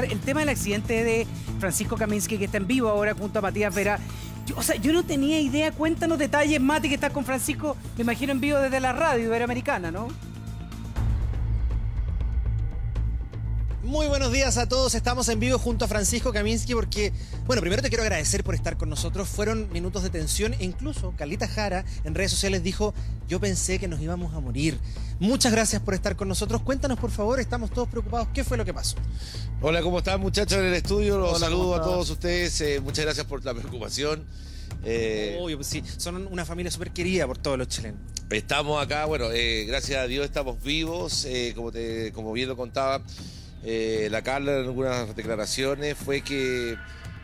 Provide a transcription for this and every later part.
destacar el tema del accidente de Francisco Kaminski, que está en vivo ahora junto a Matías Vera. Yo no tenía idea. Cuéntanos detalles, Mati, que estás con Francisco, me imagino, en vivo desde la radio Iberoamericana, ¿no? Muy buenos días a todos, estamos en vivo junto a Francisco Kaminski porque, bueno, primero te quiero agradecer por estar con nosotros. Fueron minutos de tensión e incluso Carlita Jara en redes sociales dijo: yo pensé que nos íbamos a morir. Muchas gracias por estar con nosotros. Cuéntanos, por favor, estamos todos preocupados, ¿qué fue lo que pasó? Hola, ¿cómo están, muchachos en el estudio? Los saludo a todos ustedes, muchas gracias por la preocupación. Obvio, pues sí, son una familia súper querida por todos los chilenos. Estamos acá, bueno, gracias a Dios estamos vivos, como bien lo contaba la Carla en algunas declaraciones, fue que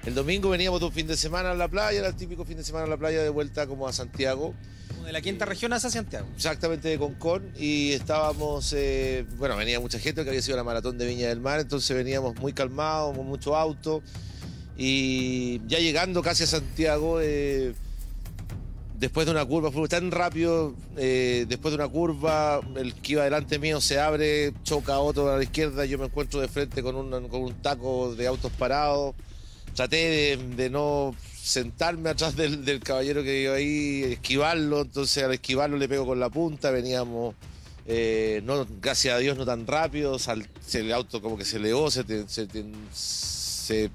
el domingo veníamos de un fin de semana a la playa, era el típico fin de semana a la playa, de vuelta como a Santiago. De la quinta región hacia Santiago. Exactamente, de Concón, y estábamos, bueno, venía mucha gente que había sido la maratón de Viña del Mar, entonces veníamos muy calmados, con mucho auto, y ya llegando casi a Santiago, después de una curva, fue tan rápido, después de una curva, el que iba delante mío se abre, choca a otro a la izquierda, yo me encuentro de frente con un taco de autos parados. Traté de no sentarme atrás del caballero que iba ahí, esquivarlo, entonces al esquivarlo le pego con la punta, veníamos, no, gracias a Dios, no tan rápido, el auto como que se elevó,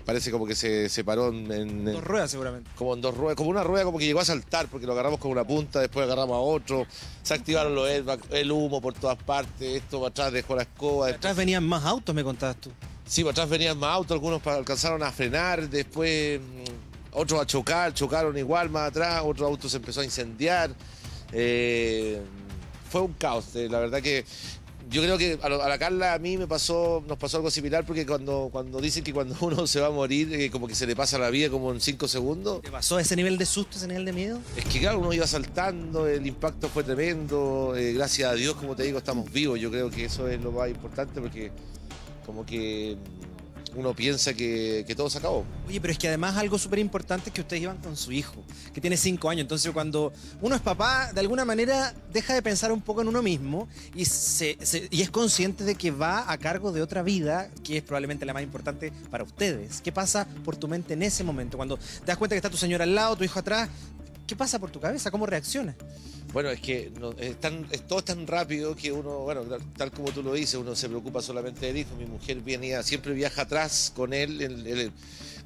parece como que se separó en dos ruedas seguramente. Como en dos ruedas, como una rueda como que llegó a saltar porque lo agarramos con una punta, después agarramos a otro, se activaron los airbags, el humo por todas partes, esto para atrás dejó la escoba. Después... Atrás venían más autos, me contabas tú. Sí, para atrás venían más autos, algunos alcanzaron a frenar, después otros a chocar, chocaron igual más atrás, otro auto se empezó a incendiar. Fue un caos, la verdad que... Yo creo que a la Carla, a mí nos pasó algo similar, porque cuando dicen que cuando uno se va a morir, como que se le pasa la vida como en 5 segundos. ¿Te pasó ese nivel de susto, ese nivel de miedo? Es que claro, uno iba saltando, el impacto fue tremendo, gracias a Dios, como te digo, estamos vivos. Yo creo que eso es lo más importante, porque como que uno piensa que todo se acabó. Oye, pero es que además algo súper importante es que ustedes iban con su hijo, que tiene 5 años. Entonces cuando uno es papá, de alguna manera deja de pensar un poco en uno mismo y, y es consciente de que va a cargo de otra vida, que es probablemente la más importante para ustedes. ¿Qué pasa por tu mente en ese momento? Cuando te das cuenta que está tu señora al lado, tu hijo atrás, ¿qué pasa por tu cabeza? ¿Cómo reaccionas? Bueno, es que todo es tan rápido que uno, bueno, tal como tú lo dices, uno se preocupa solamente del hijo. Mi mujer siempre viaja atrás con él.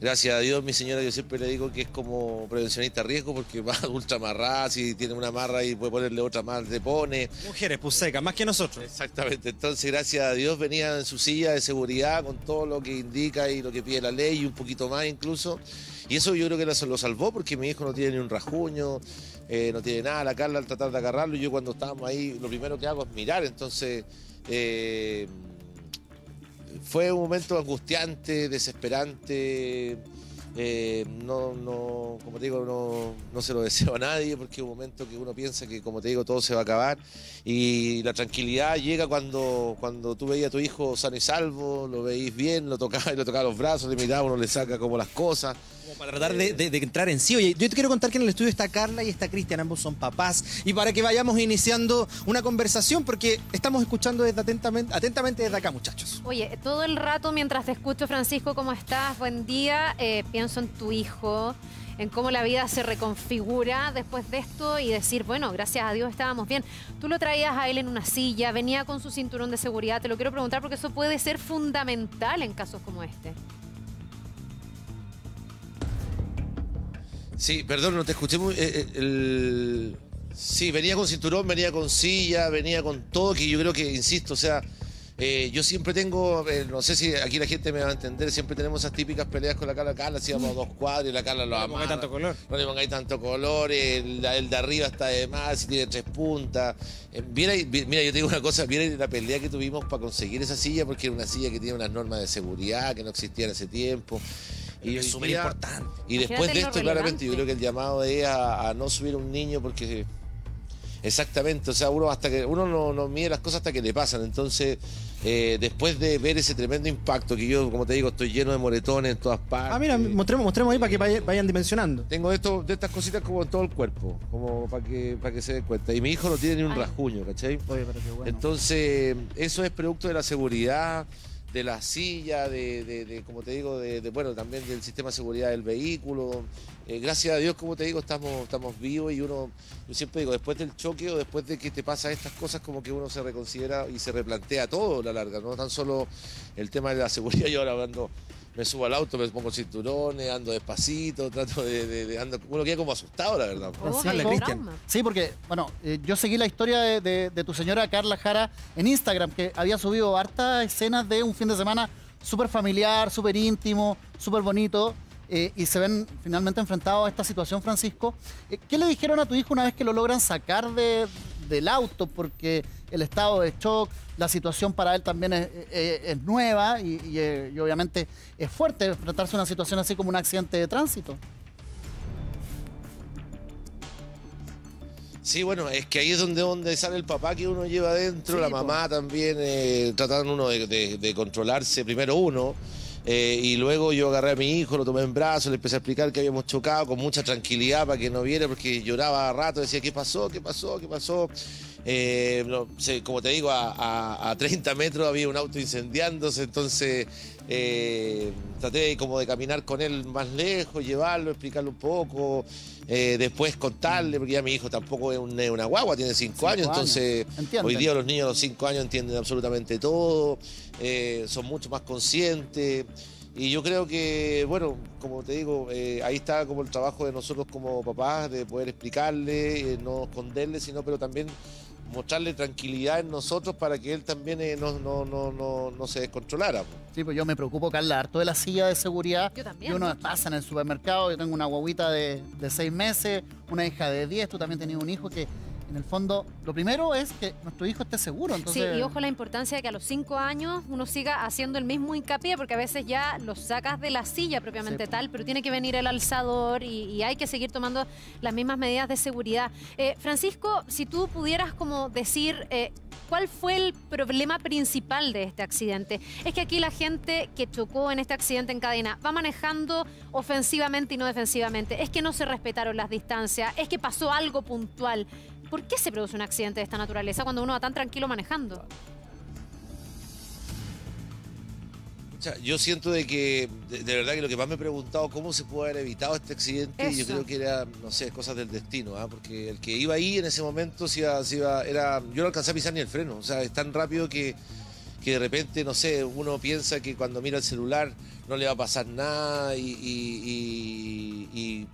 Gracias a Dios, mi señora, yo siempre le digo que es como prevencionista a riesgo, porque va ultra amarrada, si tiene una amarra y puede ponerle otra más, le pone. Mujeres, pues secas, más que nosotros. Exactamente, entonces gracias a Dios venía en su silla de seguridad con todo lo que indica y lo que pide la ley y un poquito más incluso. Y eso yo creo que lo salvó, porque mi hijo no tiene ni un rasguño, no tiene nada. La Carla al tratar de agarrarlo, yo cuando estábamos ahí lo primero que hago es mirar, entonces fue un momento angustiante, desesperante. No, como te digo, no se lo deseo a nadie, porque es un momento que uno piensa que, como te digo, todo se va a acabar, y la tranquilidad llega cuando tú veías a tu hijo sano y salvo, lo veís bien, lo tocabas los brazos, le mirabas, uno le saca como las cosas. Como para tratar de entrar en sí. Oye, yo te quiero contar que en el estudio está Carla y está Cristian, ambos son papás, y para que vayamos iniciando una conversación, porque estamos escuchando atentamente desde acá, muchachos. Oye, todo el rato mientras te escucho, Francisco, ¿cómo estás? Buen día. Pienso en tu hijo, en cómo la vida se reconfigura después de esto y decir, bueno, gracias a Dios estábamos bien. Tú lo traías a él en una silla, venía con su cinturón de seguridad. Te lo quiero preguntar porque eso puede ser fundamental en casos como este. Sí, perdón, no te escuché muy... Sí, venía con cinturón, venía con silla, venía con todo, que yo creo que, insisto, o sea... yo siempre tengo, no sé si aquí la gente me va a entender, siempre tenemos esas típicas peleas con la Carla, si vamos a 2 cuadros y la Carla lo amarra. No le pongáis tanto color. No le pongáis tanto color, el de arriba está de más, si tiene 3 puntas. Mira, yo te digo una cosa, viene la pelea que tuvimos para conseguir esa silla, porque era una silla que tiene unas normas de seguridad que no existían hace tiempo. Y es súper importante. Y después de esto, claramente, yo creo que el llamado es a no subir a un niño, porque... Exactamente, o sea, uno no mide las cosas hasta que le pasan. Entonces, después de ver ese tremendo impacto, que yo, como te digo, estoy lleno de moretones en todas partes. Ah, mira, mostremos ahí para que vayan dimensionando. Tengo estas cositas como en todo el cuerpo, como para que se den cuenta. Y mi hijo no tiene ni un rasguño, ¿cachai? Oye, pero qué bueno. Entonces, eso es producto de la seguridad, de la silla, como te digo, bueno, también del sistema de seguridad del vehículo. Gracias a Dios, como te digo, estamos vivos, y uno, yo siempre digo, después del choque o después de que te pasan estas cosas, como que uno se reconsidera y se replantea todo a la larga, no tan solo el tema de la seguridad. Yo ahora hablando, me subo al auto, me pongo cinturones, ando despacito, trato de uno queda como asustado, la verdad. Sí, porque, bueno, yo seguí la historia de tu señora Carla Jara en Instagram, que había subido hartas escenas de un fin de semana súper familiar, súper íntimo, súper bonito, y se ven finalmente enfrentados a esta situación, Francisco. ¿Qué le dijeron a tu hijo una vez que lo logran sacar del auto? Porque el estado de shock, la situación para él también es nueva y obviamente es fuerte enfrentarse a una situación así como un accidente de tránsito. Sí, bueno, es que ahí es donde sale el papá que uno lleva adentro, sí, la mamá también, tratando uno de controlarse primero uno. Y luego yo agarré a mi hijo, lo tomé en brazos, le empecé a explicar que habíamos chocado con mucha tranquilidad para que no viera, porque lloraba a rato, decía, ¿qué pasó? ¿Qué pasó? ¿Qué pasó? No sé, como te digo, a 30 metros había un auto incendiándose, entonces traté como de caminar con él más lejos, llevarlo, explicarlo un poco, después contarle, porque ya mi hijo tampoco es una guagua, tiene 5 años, entonces ¿entienden? Hoy día los niños a los 5 años entienden absolutamente todo, son mucho más conscientes. Y yo creo que, bueno, como te digo, ahí está como el trabajo de nosotros como papás, de poder explicarle, no esconderle, sino pero también mostrarle tranquilidad en nosotros para que él también no se descontrolara. Sí, pues yo me preocupo, Carla, harto de la silla de seguridad. Yo también. Y uno pasa en el supermercado, yo tengo una guaguita de 6 meses, una hija de 10, tú también tenías un hijo que... En el fondo, lo primero es que nuestro hijo esté seguro. Entonces... Sí, y ojo la importancia de que a los 5 años uno siga haciendo el mismo hincapié, porque a veces ya los sacas de la silla propiamente tal, pero tiene que venir el alzador y hay que seguir tomando las mismas medidas de seguridad. Francisco, si tú pudieras como decir... ¿Cuál fue el problema principal de este accidente? Es que aquí la gente que chocó en este accidente en cadena va manejando ofensivamente y no defensivamente. Es que no se respetaron las distancias, es que pasó algo puntual. ¿Por qué se produce un accidente de esta naturaleza cuando uno va tan tranquilo manejando? Yo siento de que, de verdad que lo que más me he preguntado, ¿cómo se pudo haber evitado este accidente? Eso. Yo creo que era, no sé, cosas del destino, ¿eh? Porque el que iba ahí en ese momento, yo no alcancé a pisar ni el freno, o sea, es tan rápido que de repente, no sé, uno piensa que cuando mira el celular no le va a pasar nada y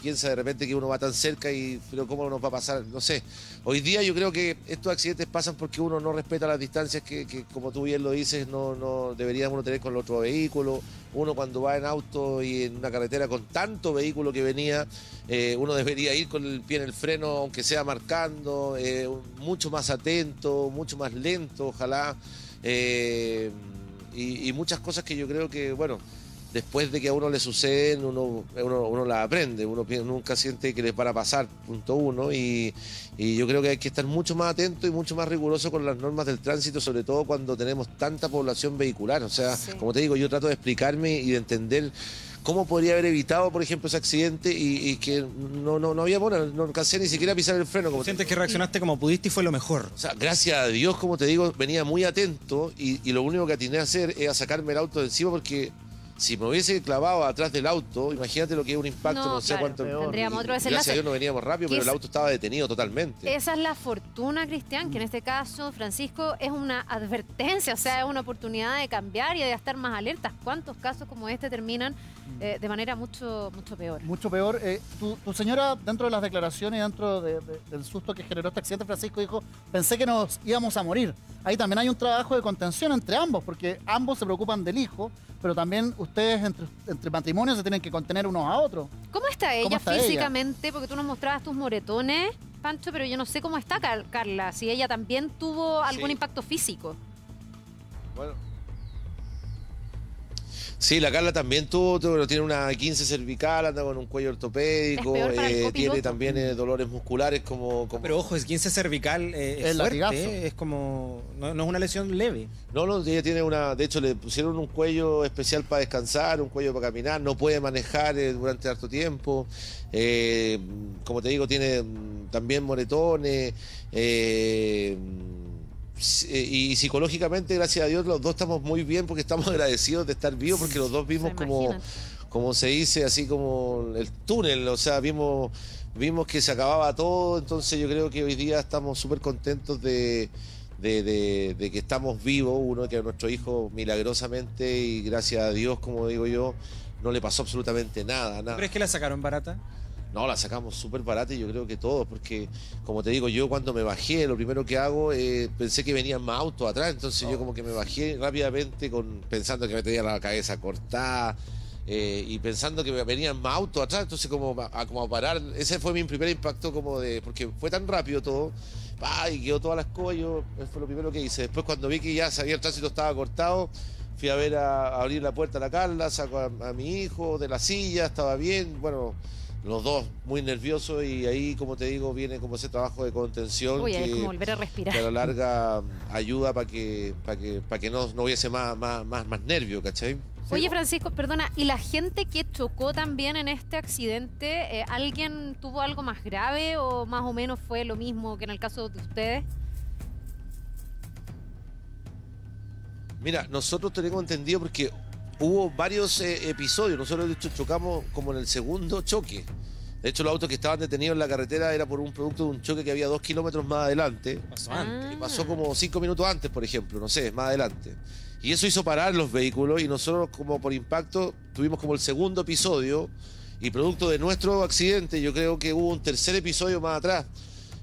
piensa de repente que uno va tan cerca pero ¿cómo nos va a pasar? No sé. Hoy día yo creo que estos accidentes pasan porque uno no respeta las distancias que como tú bien lo dices, no debería uno tener con el otro vehículo. Uno cuando va en auto y en una carretera con tanto vehículo que venía, uno debería ir con el pie en el freno, aunque sea marcando, mucho más atento, mucho más lento, ojalá. Y muchas cosas que yo creo que, bueno, después de que a uno le suceden, uno las aprende, uno nunca siente que le para pasar, punto uno, y yo creo que hay que estar mucho más atento y mucho más riguroso con las normas del tránsito, sobre todo cuando tenemos tanta población vehicular, o sea, sí. Como te digo, yo trato de explicarme y de entender cómo podría haber evitado, por ejemplo, ese accidente y que no había, bueno, no alcancé ni siquiera a pisar el freno. Como sientes que reaccionaste como pudiste y fue lo mejor. O sea, gracias a Dios, como te digo, venía muy atento y lo único que atiné a hacer era sacarme el auto de encima porque... Si me hubiese clavado atrás del auto, imagínate lo que es un impacto, no sé cuánto... Tendríamos otro desenlace. Gracias a Dios no veníamos rápido, pero el auto estaba detenido totalmente. Esa es la fortuna, Cristian, que en este caso, Francisco, es una advertencia, o sea, es una oportunidad de cambiar y de estar más alertas. ¿Cuántos casos como este terminan de manera mucho peor? Mucho peor. Tu señora, dentro de las declaraciones, dentro del susto que generó este accidente, Francisco dijo, pensé que nos íbamos a morir. Ahí también hay un trabajo de contención entre ambos, porque ambos se preocupan del hijo, pero también... Ustedes entre matrimonios se tienen que contener unos a otros. ¿Cómo está ella físicamente? Porque tú nos mostrabas tus moretones, Pancho, pero yo no sé cómo está Carla, si ella también tuvo algún impacto físico. Bueno. Sí, la Carla también tuvo, tiene una 15 cervical, anda con un cuello ortopédico, tiene también dolores musculares como... Pero ojo, es 15 cervical, es fuerte, es como... No es una lesión leve. No, ella tiene una... De hecho, le pusieron un cuello especial para descansar, un cuello para caminar, no puede manejar durante harto tiempo. Como te digo, tiene también moretones... y psicológicamente, gracias a Dios, los dos estamos muy bien porque estamos agradecidos de estar vivos, porque los dos vimos como se dice, así como el túnel, o sea, vimos que se acababa todo. Entonces yo creo que hoy día estamos súper contentos de que estamos vivos, uno que a nuestro hijo milagrosamente, y gracias a Dios, como digo yo, no le pasó absolutamente nada. ¿Crees que la sacaron barata? No, la sacamos súper barata, y yo creo que todos, porque como te digo, yo cuando me bajé, lo primero que hago, pensé que venían más autos atrás, entonces yo como que me bajé rápidamente pensando que me tenía la cabeza cortada, y pensando que venían más autos atrás, entonces como a parar. Ese fue mi primer impacto, porque fue tan rápido todo, y quedó todas las cosas. Yo, eso fue lo primero que hice. Después, cuando vi que ya sabía el tránsito estaba cortado, fui a ver a abrir la puerta a la Carla, saco a mi hijo de la silla, estaba bien, bueno, los dos muy nerviosos, y ahí, como te digo, viene como ese trabajo de contención. Uy, que, como volver a respirar. Que a la larga ayuda para que no hubiese más nervio, ¿cachai? Oye, Francisco, perdona, ¿y la gente que chocó también en este accidente, alguien tuvo algo más grave o más o menos fue lo mismo que en el caso de ustedes? Mira, nosotros tenemos entendido porque hubo varios episodios. Nosotros, de hecho, chocamos como en el segundo choque. De hecho, los autos que estaban detenidos en la carretera era por un producto de un choque que había 2 kilómetros más adelante. Pasó antes. Y pasó como 5 minutos antes, por ejemplo, no sé, más adelante. Y eso hizo parar los vehículos, y nosotros, como por impacto, tuvimos como el segundo episodio, y producto de nuestro accidente, yo creo que hubo un tercer episodio más atrás.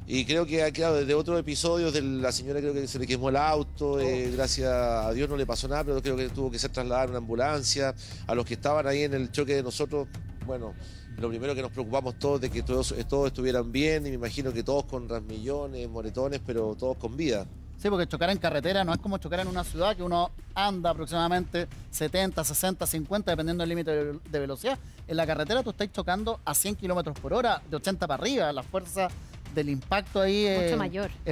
Y creo que ha quedado desde otros episodios de la señora, creo que se le quemó el auto, gracias a Dios no le pasó nada, pero creo que tuvo que ser trasladada en una ambulancia. A los que estaban ahí en el choque de nosotros, bueno, lo primero que nos preocupamos todos de que todos estuvieran bien, y me imagino que todos con rasmillones, moretones, pero todos con vida. Sí, porque chocar en carretera no es como chocar en una ciudad, que uno anda aproximadamente 70, 60, 50, dependiendo del límite de velocidad. En la carretera tú estás chocando a 100 kilómetros por hora, de 80 para arriba. La fuerza del impacto ahí es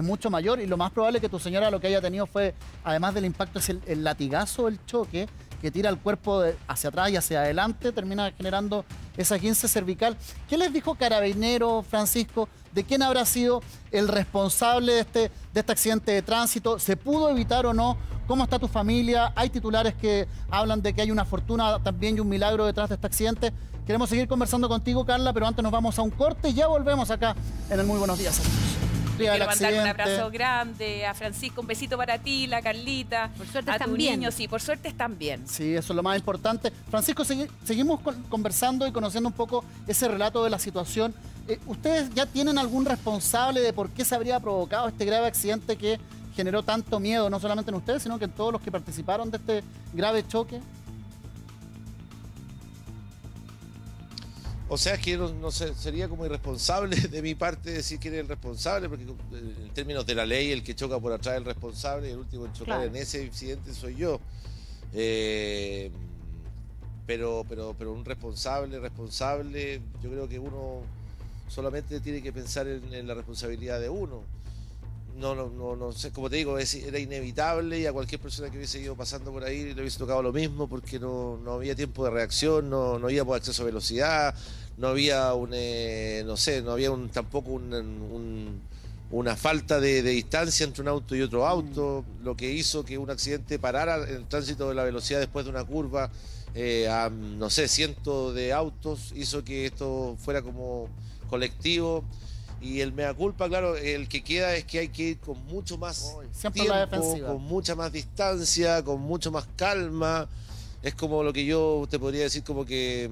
mucho mayor, y lo más probable es que tu señora lo que haya tenido fue, además del impacto, es el latigazo del choque, que tira el cuerpo hacia atrás y hacia adelante, termina generando esa esguince cervical. ¿Qué les dijo Carabineros, Francisco? ¿De quién habrá sido el responsable de este accidente de tránsito? ¿Se pudo evitar o no? ¿Cómo está tu familia? Hay titulares que hablan de que hay una fortuna también y un milagro detrás de este accidente. Queremos seguir conversando contigo, Carla, pero antes nos vamos a un corte y ya volvemos acá en el Muy Buenos Días. Quiero mandarle un abrazo grande a Francisco, un besito para ti, la Carlita, por suerte a tu niño, sí, por suerte están bien. Sí, eso es lo más importante. Francisco, seguimos conversando y conociendo un poco ese relato de la situación. ¿Ustedes ya tienen algún responsable de por qué se habría provocado este grave accidente que generó tanto miedo, no solamente en ustedes, sino que en todos los que participaron de este grave choque? O sea, es que no sé, sería como irresponsable de mi parte decir quién es el responsable, porque en términos de la ley, el que choca por atrás es el responsable, y el último en chocar en ese accidente soy yo. Pero un responsable, yo creo que uno solamente tiene que pensar en la responsabilidad de uno. No sé, como te digo, era inevitable, y a cualquier persona que hubiese ido pasando por ahí le hubiese tocado lo mismo, porque no había tiempo de reacción, no había acceso a velocidad, no había un, no sé, no había un, tampoco una falta de distancia entre un auto y otro auto, lo que hizo que un accidente parara en el tránsito de la velocidad después de una curva a, no sé, cientos de autos, hizo que esto fuera como colectivo. Y el mea culpa, claro, el que queda es que hay que ir con mucho más tiempo, con mucha más distancia, con mucho más calma. Es como lo que yo te podría decir, como que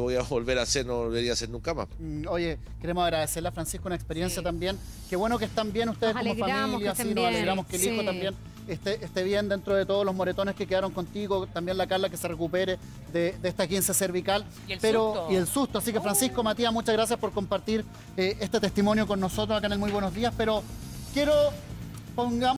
voy a volver a hacer, no volvería a hacer nunca más. Oye, queremos agradecerle a Francisco una experiencia también. Qué bueno que están bien ustedes nos como familia, así nos alegramos que el hijo también esté bien dentro de todos los moretones que quedaron contigo, también la Carla que se recupere de esta esguince cervical y el susto. Así que Francisco, Matías, muchas gracias por compartir este testimonio con nosotros acá en el Muy Buenos Días, pero quiero pongamos